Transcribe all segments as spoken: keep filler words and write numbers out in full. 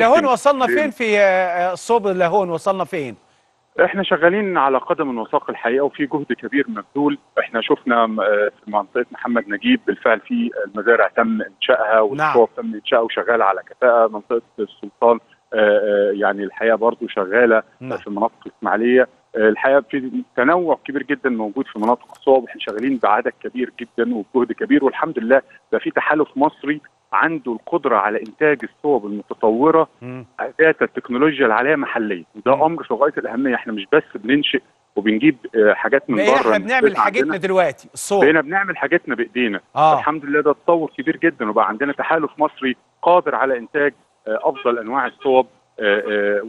لهون وصلنا فين في الصوب؟ لهون وصلنا فين؟ احنا شغالين على قدم وساق الحقيقه، وفي جهد كبير مبذول. احنا شفنا في منطقه محمد نجيب بالفعل في المزارع تم انشائها والصوب نعم. تم انشائها وشغاله على كفاءه. منطقه السلطان يعني الحقيقه برضه شغاله نعم. في المناطق الاسماعيليه الحقيقه في تنوع كبير جدا موجود في مناطق الصوب. احنا شغالين بعدد كبير جدا وبجهد كبير، والحمد لله بقى في تحالف مصري عنده القدره على انتاج الصوب المتطوره ذات التكنولوجيا العاليه محليا. ده امر في غايه الاهميه. احنا مش بس بننشئ وبنجيب حاجات من بره، احنا بنعمل حاجتنا دلوقتي. الصوب بقينا بنعمل حاجتنا بايدينا آه. الحمد لله ده تطور كبير جدا، وبقى عندنا تحالف مصري قادر على انتاج افضل انواع الصوب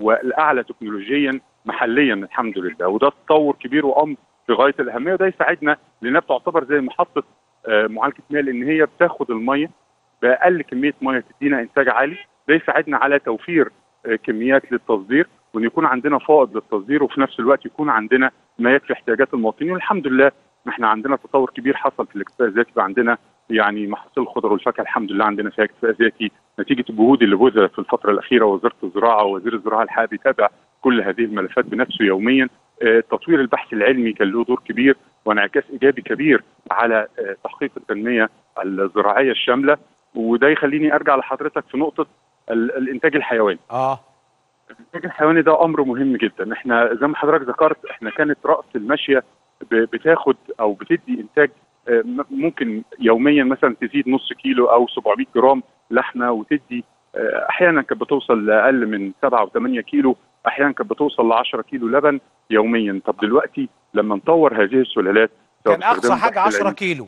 والاعلى تكنولوجيا محليا الحمد لله. وده تطور كبير وامر في غايه الاهميه، وده يساعدنا لانها بتعتبر زي محطه معالجه مياه، لان هي بتاخد الميه بأقل كمية مية تدينا إنتاج عالي. ده يساعدنا على توفير كميات للتصدير، وإن يكون عندنا فائض للتصدير، وفي نفس الوقت يكون عندنا ما يكفي احتياجات المواطنين. والحمد لله إحنا عندنا تطور كبير حصل في الاكتفاء الذاتي، وعندنا يعني محاصيل الخضر والفاكهة الحمد لله عندنا فيها اكتفاء ذاتي نتيجة الجهود اللي بذلت في الفترة الأخيرة. وزارة الزراعة ووزير الزراعة الحالي بيتابع كل هذه الملفات بنفسه يوميا. تطوير البحث العلمي كان له دور كبير وانعكاس إيجابي كبير على تحقيق التنمية الزراعية الشاملة. وده يخليني ارجع لحضرتك في نقطه الانتاج الحيواني. اه الانتاج الحيواني ده امر مهم جدا. احنا زي ما حضرتك ذكرت احنا كانت راس الماشيه بتاخد او بتدي انتاج ممكن يوميا مثلا تزيد نص كيلو او سبعمية جرام لحمه، وتدي احيانا كانت بتوصل لاقل من سبعة وثمانية كيلو، احيانا كانت بتوصل ل عشرة كيلو لبن يوميا. طب دلوقتي لما نطور هذه السلالات كان اقصى حاجه عشرة كيلو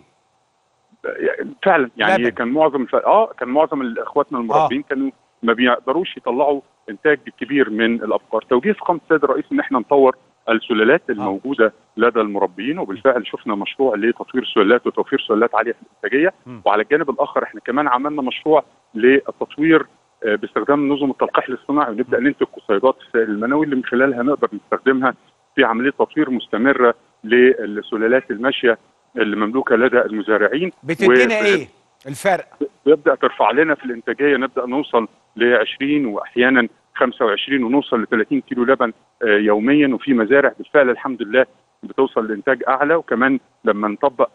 فعلا يعني لبن. كان معظم ف... اه كان معظم اخواتنا المربين آه. كانوا ما بيقدروش يطلعوا انتاج كبير من الابقار. توجيه فخامه السيد الرئيس ان احنا نطور السلالات الموجوده آه. لدى المربين، وبالفعل شفنا مشروع لتطوير سلالات وتوفير سلالات عاليه في الانتاجيه. وعلى الجانب الاخر احنا كمان عملنا مشروع للتطوير باستخدام نظم التلقيح الاصطناعي، ونبدا ننتج قصيدات في السائل المنوي اللي من خلالها نقدر نستخدمها في عمليه تطوير مستمره للسلالات الماشيه المملوكه لدى المزارعين. بتدينا و... ايه الفرق؟ بيبدا ترفع لنا في الانتاجيه، نبدا نوصل ل عشرين واحيانا خمسة وعشرين ونوصل ل ثلاثين كيلو لبن يوميا. وفي مزارع بالفعل الحمد لله بتوصل لانتاج اعلى. وكمان لما نطبق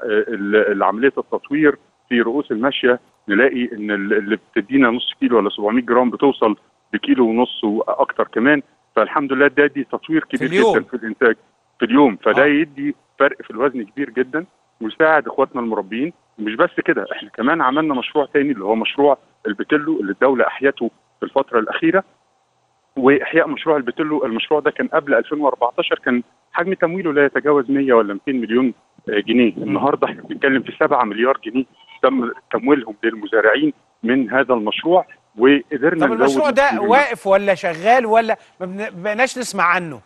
عمليه التطوير في رؤوس الماشيه نلاقي ان اللي بتدينا نص كيلو ولا سبعمية جرام بتوصل لكيلو ونص واكثر كمان. فالحمد لله ده دي تطوير كبير في جدا في الانتاج في اليوم. فده آه. يدي فرق في الوزن كبير جدا ويساعد اخواتنا المربين. مش بس كده، احنا كمان عملنا مشروع تاني اللي هو مشروع البتلو اللي الدوله احيته في الفتره الاخيره. واحياء مشروع البتلو المشروع ده كان قبل ألفين وأربعتاشر كان حجم تمويله لا يتجاوز مية ولا مئتين مليون جنيه. النهارده احنا بنتكلم في سبعة مليار جنيه تم تمويلهم للمزارعين من هذا المشروع، وقدرنا. طب المشروع ده واقف ولا شغال ولا ما بقناش نسمع عنه؟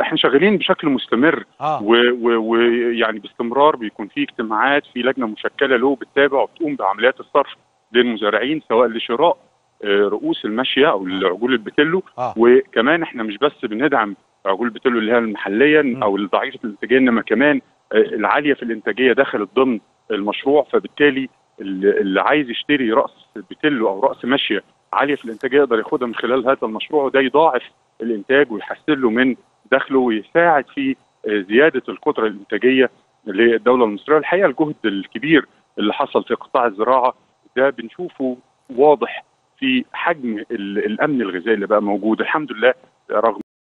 احنا شغالين بشكل مستمر آه. ويعني باستمرار بيكون في اجتماعات، في لجنه مشكله له بتتابع وبتقوم بعمليات الصرف للمزارعين سواء لشراء رؤوس الماشيه او عجول البتلو آه. وكمان احنا مش بس بندعم عجول البتلو اللي هي المحليه م. او الضعيفه الانتاجيه، انما كمان العاليه في الانتاجيه دخلت ضمن المشروع. فبالتالي اللي عايز يشتري راس بتلو او راس ماشيه عاليه في الانتاجيه يقدر ياخدها من خلال هذا المشروع، وده يضاعف الانتاج ويحسن له من دخله ويساعد في زياده القدره الانتاجيه للدوله المصريه. الحقيقه الجهد الكبير اللي حصل في قطاع الزراعه ده بنشوفه واضح في حجم الامن الغذائي اللي بقى موجود الحمد لله رغم